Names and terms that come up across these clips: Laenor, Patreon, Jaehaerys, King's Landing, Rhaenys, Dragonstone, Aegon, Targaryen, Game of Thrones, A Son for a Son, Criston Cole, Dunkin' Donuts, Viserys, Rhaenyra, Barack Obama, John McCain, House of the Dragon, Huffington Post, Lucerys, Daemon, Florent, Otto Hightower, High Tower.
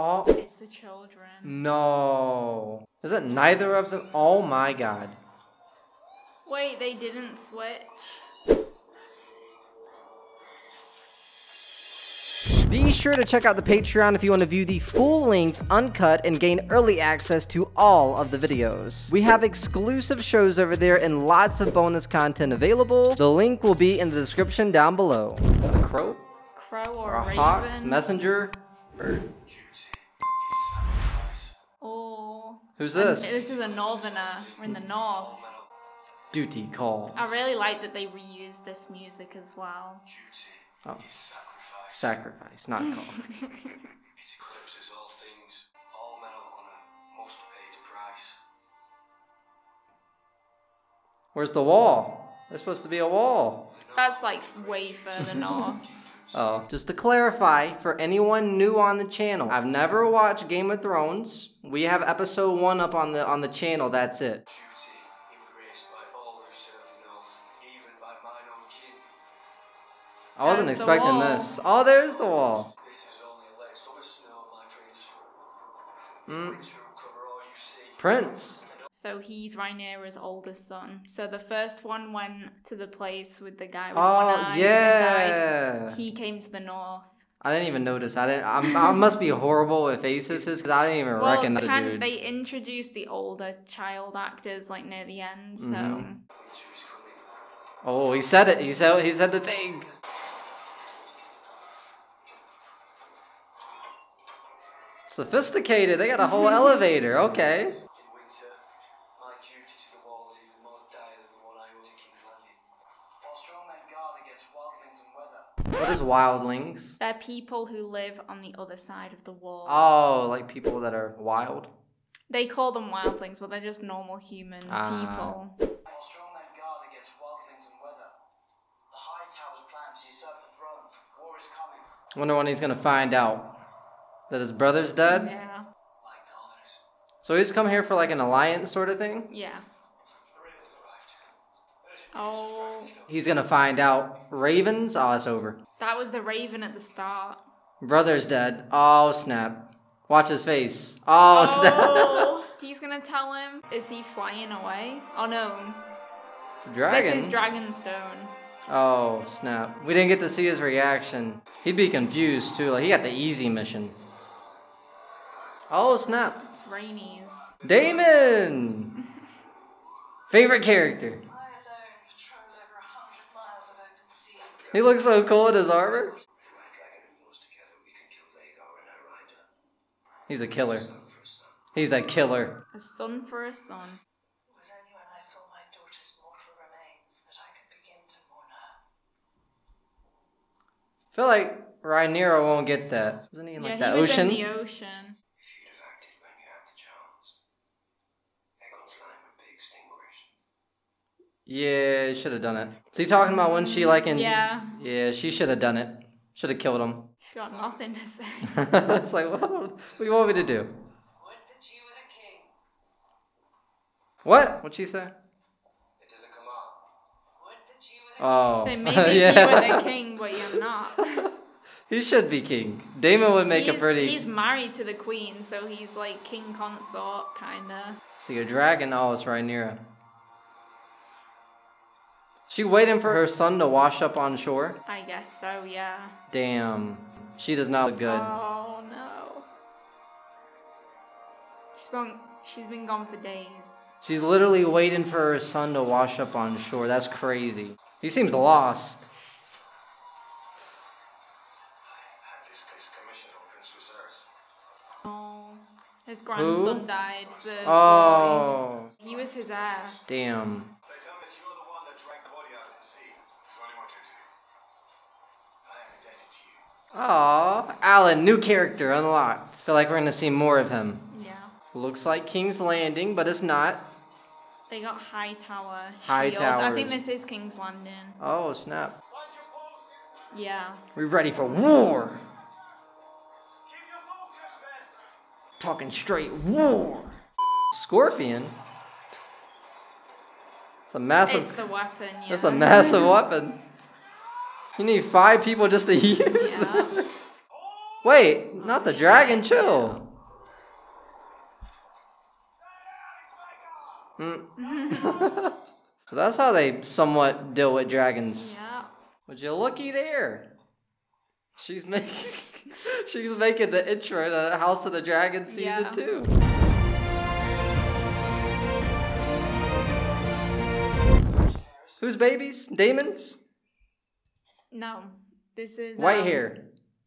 Oh. It's the children. No. Is it neither of them? Oh my god. Wait, they didn't switch. Be sure to check out the Patreon if you want to view the full-length, uncut, and gain early access to all of the videos. We have exclusive shows over there and lots of bonus content available. The link will be in the description down below. A crow? Crow or a raven? Hawk? Messenger? Bird? Oh. Who's this? This is a northerner. We're in the north. Duty calls. I really like that they reused this music as well. Oh. Sacrifice, not call. It eclipses all things, all men of honor must pay the price. Where's the wall? There's supposed to be a wall. That's like way further north. Oh, just to clarify for anyone new on the channel, I've never watched Game of Thrones. We have episode 1 up on the channel. That's it. I wasn't expecting this. Oh, there's the wall. This is only a layer of snow, my prince. Prince will cover all you see. Prince. So he's Rhaenyra's oldest son. So the first one went to the place with the guy with one eye. Oh yeah. He came to the north. I didn't even notice. I must be horrible with faces because I didn't even recognize the dude. They introduced the older child actors like near the end. So. Oh, he said it. He said the thing. Sophisticated, they got a whole elevator, okay. In winter, my duty to the wall is even more dire than the one I owe to King's Landing. While strong men guard against wildlings and weather. What is wildlings? They're people who live on the other side of the wall. Oh, like people that are wild? They call them wildlings, but they're just normal human people. While strong men guard against wildlings and weather. The High Tower's plan to usurp the throne. War is coming. I wonder when he's gonna find out. That his brother's dead? Yeah. So he's come here for like an alliance sort of thing? Yeah. Oh. He's gonna find out. Ravens? Oh, it's over. That was the raven at the start. Brother's dead. Oh, snap. Watch his face. Oh, snap. He's gonna tell him. Is he flying away? Oh, no. It's a dragon. This is Dragonstone. Oh, snap. We didn't get to see his reaction. He'd be confused too. Like, he got the easy mission. Oh snap! It's Rhaenys. Daemon, favorite character. He looks so cool in his armor. He's a killer. He's a killer. A son for a son. It was only when I saw my daughter's mortal remains that I could begin to mourn her. I feel like Rhaenyra won't get that. Isn't he in like the ocean? Yeah, he was in the ocean. Yeah, should have done it. So you talking about when she like in? Yeah. Yeah, she should have done it. Should have killed him. She got nothing to say. It's like, what do you want me to do? What did you with a king? What? What'd she say? It doesn't come up. What did you with a king? She said, maybe you were the king, but you're not. He should be king. Daemon would make a pretty... He's married to the queen, so he's like king consort, kinda. So your dragon, oh, it's Rhaenyra. She waiting for her son to wash up on shore? I guess so, yeah. Damn. She does not look good. Oh, no. She's been gone for days. She's literally waiting for her son to wash up on shore. That's crazy. He seems lost. I had this case commissioned on Prince Viserys. Oh. His grandson died. He was his heir. Damn. Aww, Alan, new character unlocked. Feel like we're gonna see more of him. Yeah. Looks like King's Landing, but it's not. They got High Tower. High Tower. I think this is King's Landing. Oh snap! Yeah. We ready for war? Keep your focus, man. Talking straight war. Scorpion. It's a massive. It's the weapon. Yeah. It's a massive weapon. You need 5 people just to use this. Wait, not the dragon, chill. Mm. So that's how they somewhat deal with dragons. Yeah. Would you looky there? She's making she's making the intro to House of the Dragon season 2. Who's babies? Daemons? No, this is white hair.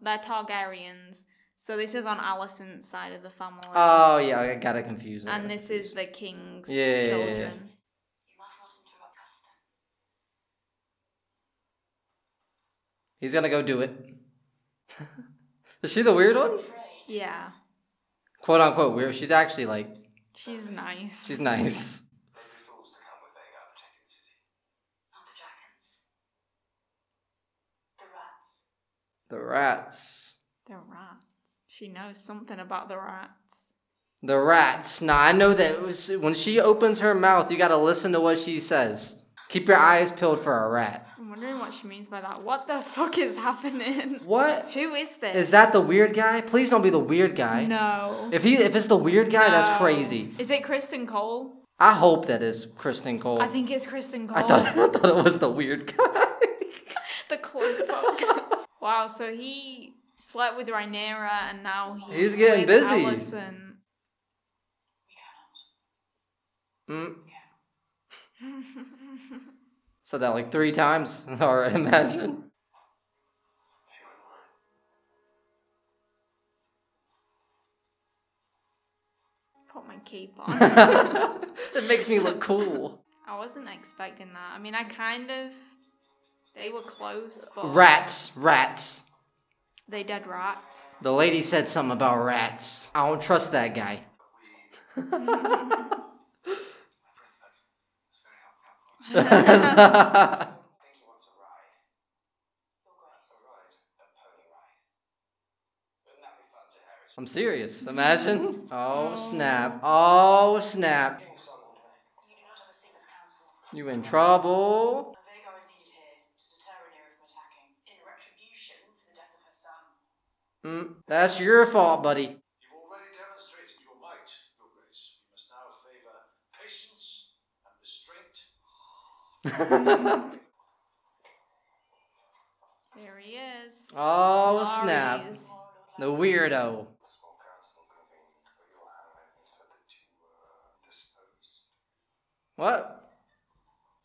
They're Targaryens. So this is on Alicent's side of the family. Oh yeah, I got it confused. And this is the king's children. Yeah. He's gonna go do it. Is she the weird one? Yeah. Quote unquote weird. She's actually like. She's nice. She's nice. The rats. The rats. She knows something about the rats. The rats. Nah, I know that it was, when she opens her mouth, you gotta listen to what she says. Keep your eyes peeled for a rat. I'm wondering what she means by that. What the fuck is happening? What? Who is this? Is that the weird guy? Please don't be the weird guy. No. If it's the weird guy, that's crazy. Is it Criston Cole? I hope that is Criston Cole. I think it's Criston Cole. I thought it was the weird guy. The clone fuck. Wow, so he slept with Rhaenyra and now he's getting busy. Allison. Mm. Said that like 3 times, alright, imagine. Put my cape on. It makes me look cool. I wasn't expecting that. I mean, I kind of... They were close, but... Rats. Rats. They dead rats. The lady said something about rats. I don't trust that guy. I'm serious. Imagine. Oh, snap. Oh, snap. You in trouble. Mm, that's your fault, buddy. You've already demonstrated your might, Your Grace. You must now favor patience and restraint. There he is. Oh, Laris. Snap. The weirdo. What?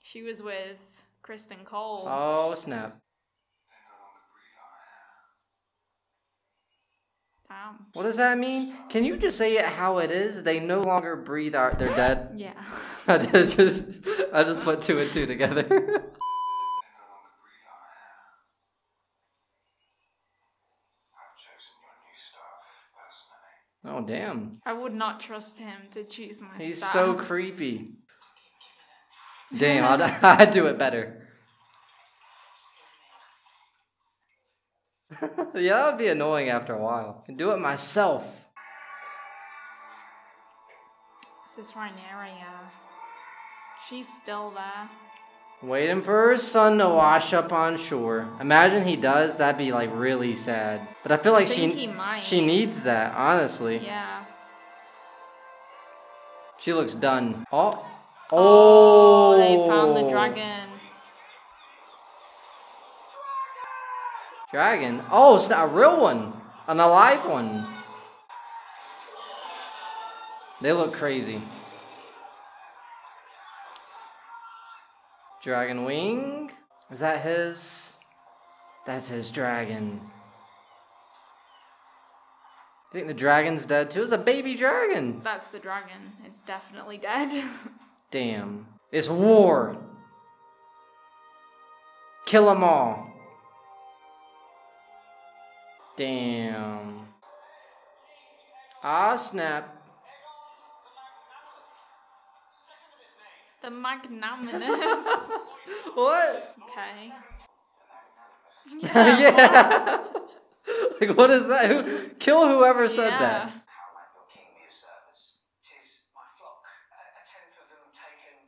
She was with Criston Cole. Oh, snap. What does that mean? Can you just say it how it is? They no longer breathe out. They're dead. Yeah. I just put 2 and 2 together. Oh damn. I would not trust him to choose my. He's staff. So creepy. Damn, I'd do it better. Yeah, that would be annoying after a while. I can do it myself. This is Rhaenyra, yeah. She's still there. Waiting for her son to wash up on shore. Imagine he does, that'd be like really sad. But I feel like she needs that, honestly. Yeah. She looks done. Oh. Oh, they found the dragon. Dragon? Oh, it's not a real one. An alive one. They look crazy. Dragon wing? Is that his? That's his dragon. I think the dragon's dead too. It's a baby dragon. That's the dragon. It's definitely dead. Damn. It's war. Kill them all. Damn. Ah, snap. The magnanimous. What? Okay. Yeah. Yeah. Like, what is that? Who, kill whoever said that. How might your king be of service? 'Tis my flock. A tenth of them taken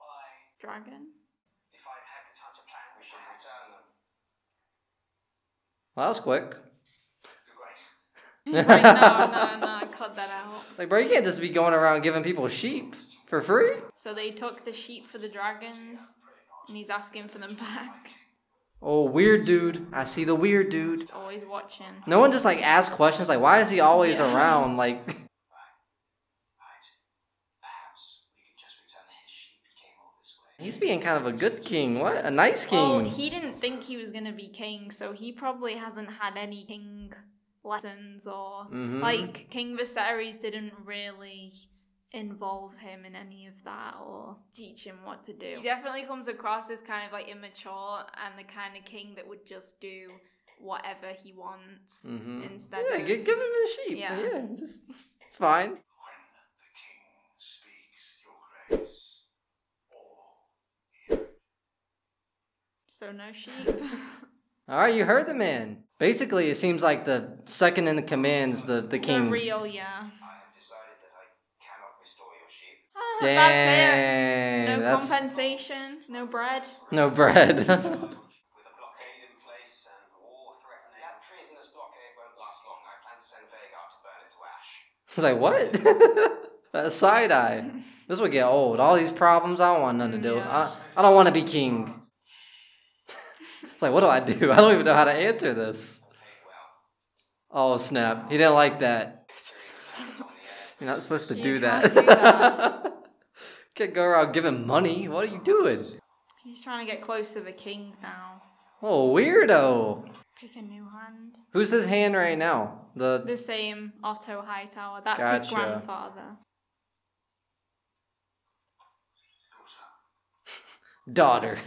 by... Dragon? If I'd had the time to plan, we should return them. Well, that was quick. Like, no, cut that out. Like, bro, you can't just be going around giving people sheep for free. So they took the sheep for the dragons, and he's asking for them back. Oh, weird dude. I see the weird dude. He's always watching. No one just, like, asks questions, like, why is he always around, like... He's being kind of a good king. What? A nice king. Well, he didn't think he was going to be king, so he probably hasn't had any king lessons or... Mm-hmm. Like, King Viserys didn't really involve him in any of that or teach him what to do. He definitely comes across as kind of, like, immature and the kind of king that would just do whatever he wants instead of... Yeah, give him a sheep. Yeah. Just... It's fine. So no sheep. All right, you heard the man. Basically, it seems like the second in the command's the king. The real, yeah. I have decided that I cannot restore your sheep. Ah, damn. That's it. No compensation. No bread. No bread. With a blockade in place and war threatening, that treasonous blockade won't last long. I plan to send Vega to burn it to ash. He's like, what? That side eye. This would get old. All these problems, I don't want nothing to do. Yeah. I don't want to be king. It's like, what do? I don't even know how to answer this. Oh, snap. He didn't like that. You're not supposed to do that. Can't go around giving money. What are you doing? He's trying to get close to the king now. Oh, weirdo. Pick a new hand. Who's his hand right now? The same Otto Hightower. That's his grandfather. Daughter.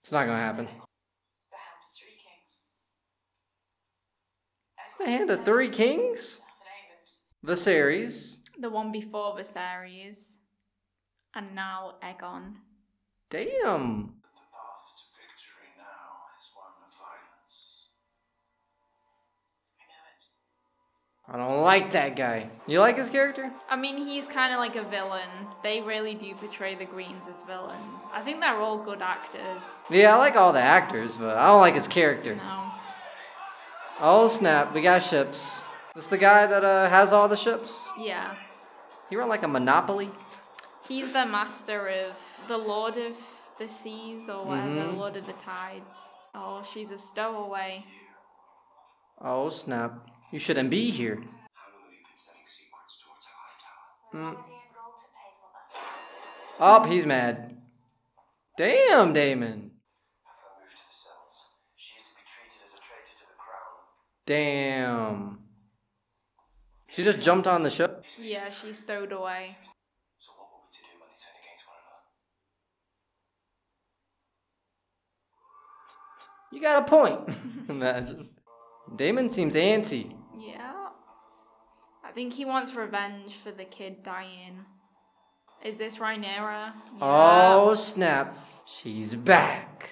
It's not gonna happen. The hand of three kings. It's the hand of three kings? Viserys. The one before Viserys. And now Aegon. Damn. The path to victory now is one of violence. I know it. I don't like that guy. You like his character? I mean, he's kind of like a villain. They really do portray the Greens as villains. I think they're all good actors. Yeah, I like all the actors, but I don't like his character. No. Oh, snap. We got ships. This the guy that has all the ships? Yeah. He run like a monopoly? He's the master of the Lord of the Seas or whatever, Lord of the Tides. Oh, she's a stowaway. Oh, snap. You shouldn't be here. Oh, he's mad. Damn, Daemon. Damn. She just jumped on the ship? Yeah, she stowed away. So what were we to do when they turn against one another? You got a point. Imagine. Daemon seems antsy. Yeah. I think he wants revenge for the kid dying. Is this Rhaenyra? Yeah. Oh, snap. She's back.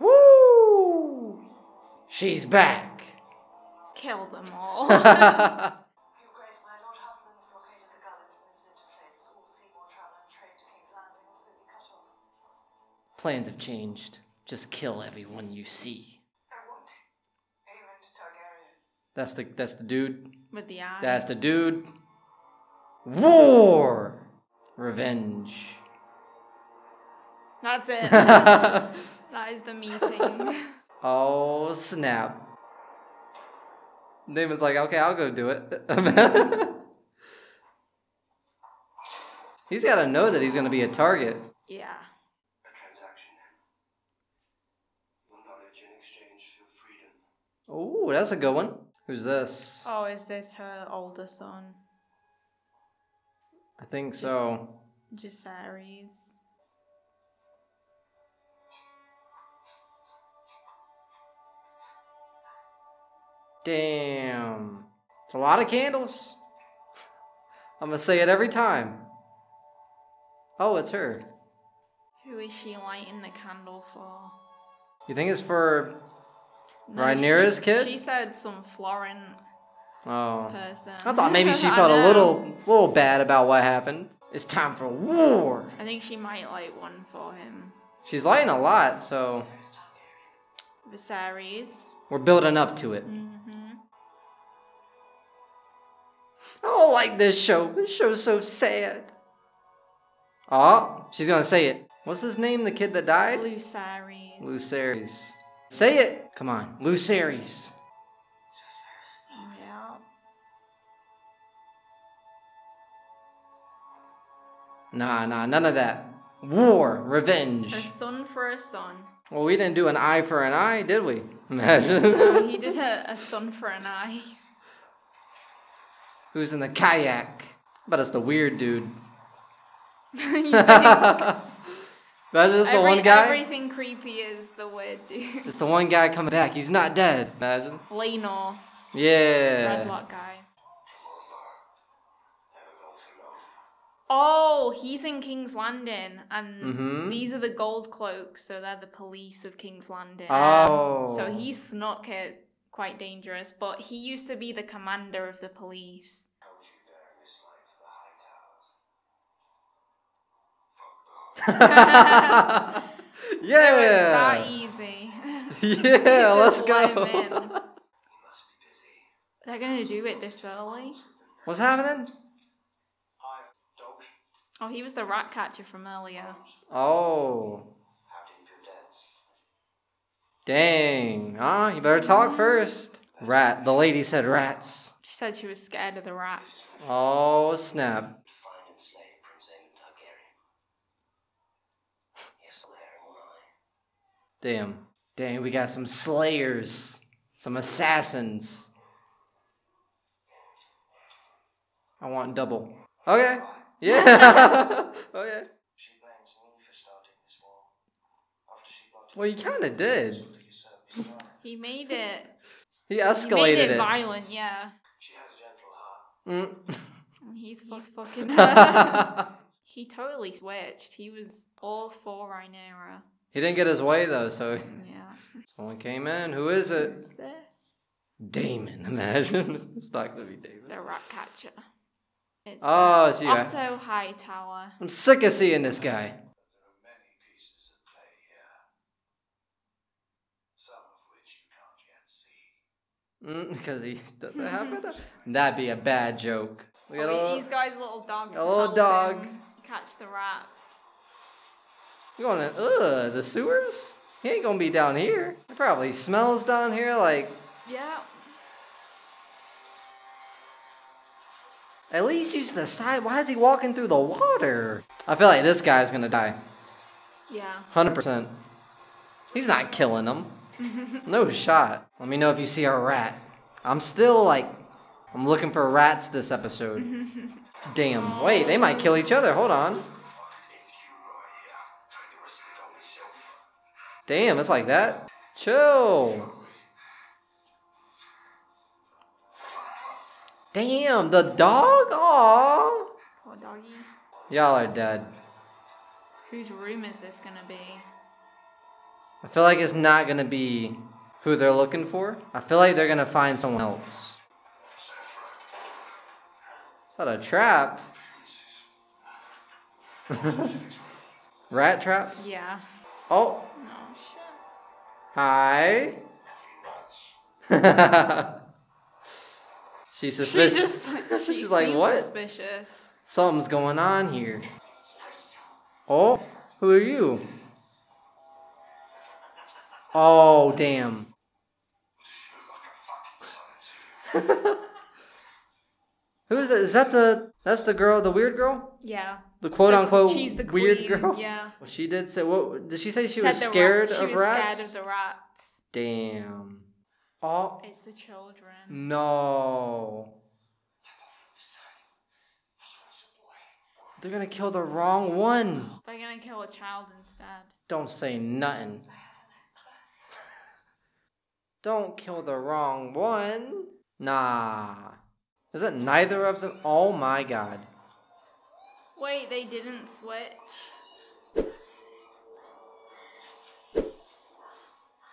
Woo! She's back. Kill them all. You grace my lord husband's blockade of the gullet moves into place. All seaboard travel and trade to King's Landing will soon be cut off. Plans have changed. Just kill everyone you see. That's the dude. With the eye. That's the dude. War! Revenge. That's it. That is the meeting. Oh, snap. Damon's like, okay, I'll go do it. He's got to know that he's going to be a target. Yeah. A transaction. Your knowledge in exchange for freedom. Oh, that's a good one. Who's this? Oh, is this her older son? I think so. Jaehaerys. Damn. It's a lot of candles. I'm gonna say it every time. Oh, it's her. Who is she lighting the candle for? You think it's for... No, Rhaenyra's kid? She said some Florent. person. I thought maybe she felt a little bad about what happened. It's time for war. I think she might light one for him. She's lighting a lot, so. Viserys. We're building up to it. Mm-hmm. I don't like this show. This show's so sad. Oh, she's gonna say it. What's his name? The kid that died? Lucerys. Lucerys. Say it. Come on, Lucerys. Yeah. Nah, none of that. War, revenge. A son for a son. Well, we didn't do an eye for an eye, did we? No, he did a son for an eye. Who's in the kayak? But it's the weird dude. That's just the one guy? Everything creepy is the weird dude. It's the one guy coming back. He's not dead. Imagine. Laenor. Yeah. Redlock guy. Oh, he's in King's Landing, and these are the gold cloaks, so they're the police of King's Landing. Oh. So he's snuck here, quite dangerous, but he used to be the commander of the police. How would you dare mislight the High Towers? Fuck off. Yeah. That was that easy. Yeah, let's go. We must be busy. They're going to do it this early. What's happening? Oh, he was the rat catcher from earlier. Oh. Dang. Ah, you better talk first. Rat. The lady said rats. She said she was scared of the rats. Oh, snap. Damn. Dang, we got some slayers. Some assassins. I want double. Okay. Yeah. Oh yeah. She blames me for starting this war. After she blocked. Well, you kind of did. He made it. He escalated he made it violent, yeah. She has a gentle heart. He's fucking her. He totally switched. He was all for Rhaenyra. He didn't get his way though, so. Yeah. Someone came in. Who is it? Who's this? Daemon. Imagine. It's not gonna be Daemon. The rat catcher. It's so yeah. Otto Hightower. I'm sick of seeing this guy. There are many pieces at play here, some of which you can't yet see. Because he doesn't have it. That'd be a bad joke. We got these guys' little dog. A little dog. Catch the rats. You going to the sewers? He ain't gonna be down here. It probably smells down here like. Yeah. At least use the side. Why is he walking through the water? I feel like this guy's gonna die. Yeah. 100%. He's not killing him. No shot. Let me know if you see a rat. I'm still like, I'm looking for rats this episode. Damn. Wait, they might kill each other. Hold on. Damn, it's like that. Chill. Damn, the dog? Aww. Poor doggy. Y'all are dead. Whose room is this gonna be? I feel like it's not gonna be who they're looking for. I feel like they're gonna find someone else. It's not a trap. Rat traps? Yeah. Oh. No shit. Hi. She's suspicious. She's like, what? Suspicious. Something's going on here. Oh, who are you? Oh, damn. Who is that? Is that the? That's the girl, the weird girl. Yeah. The quote unquote she's the weird girl. Yeah. Well, she did say. What did she say? She was scared of rats. She was scared of the rats. Damn. Oh. It's the children. No. They're gonna kill the wrong one. They're gonna kill a child instead. Don't say nothing. Don't kill the wrong one. Nah. Is it neither of them? Oh my god. Wait, they didn't switch.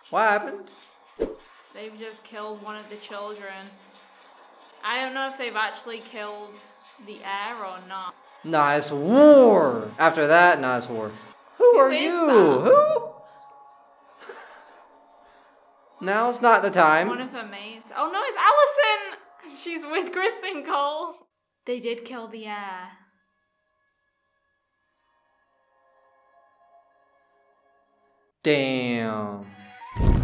What happened? They've just killed one of the children. I don't know if they've actually killed the heir or not. Nice war! After that, nice war. Who are you? That? Who? Now's not the time. One of her maids. Oh no, it's Allison! She's with Criston Cole. They did kill the heir. Damn.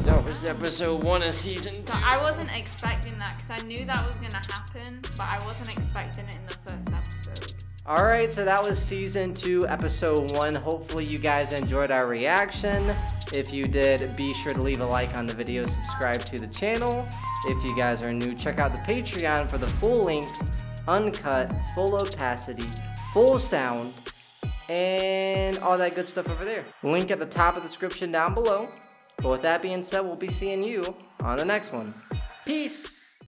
That was episode 1 of season 2. So I wasn't expecting that because I knew that was going to happen, but I wasn't expecting it in the first episode. Alright, so that was season 2, episode 1. Hopefully you guys enjoyed our reaction. If you did, be sure to leave a like on the video, subscribe to the channel. If you guys are new, check out the Patreon for the full-length, uncut, full opacity, full sound, and all that good stuff over there. Link at the top of the description down below. But with that being said, we'll be seeing you on the next one. Peace!